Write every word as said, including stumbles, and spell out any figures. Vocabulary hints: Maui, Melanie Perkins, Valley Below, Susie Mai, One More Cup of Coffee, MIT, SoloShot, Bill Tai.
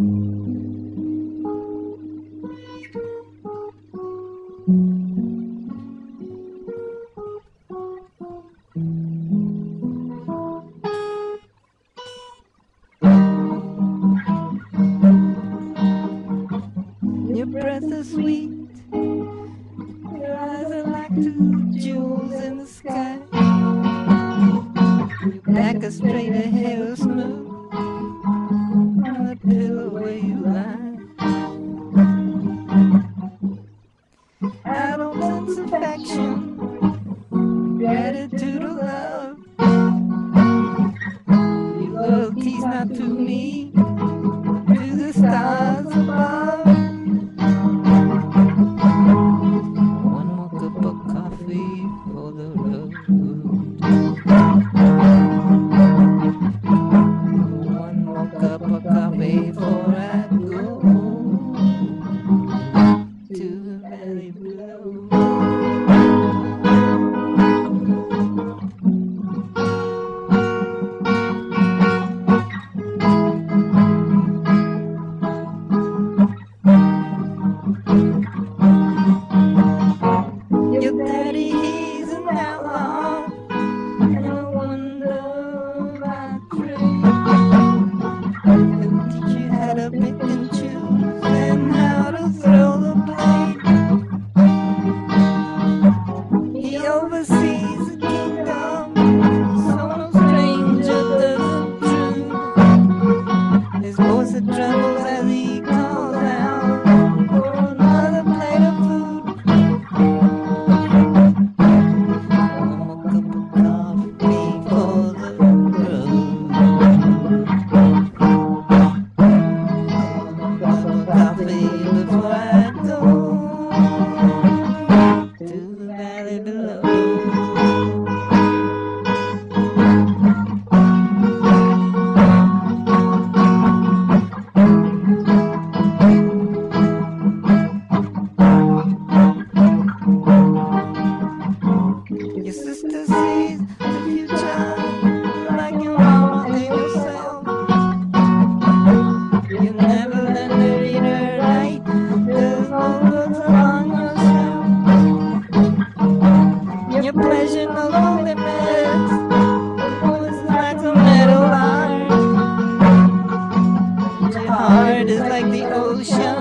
Your breath is sweet, your eyes are like two jewels in the sky. Your back is straight, your hair is smooth, on the pillow where you lie. I don't sense affection, gratitude or love. Your loyalty's not to me, to the stars above. One more cup of coffee for the road. Cup of coffee before I go to the valley below. Your daddy, he's an outlaw, and I wonder my dream. Pick and choose and how to throw the blade. He oversees the kingdom, so no stranger does the truth. His voice it trembles as he calls out for another plate of food. One more cup of coffee for the road. Before I go to the valley below. Your sister sees the future like your mama and yourself. You never learn to read her. Your pleasure no longer matters, always like a metal art. Your heart is like the ocean.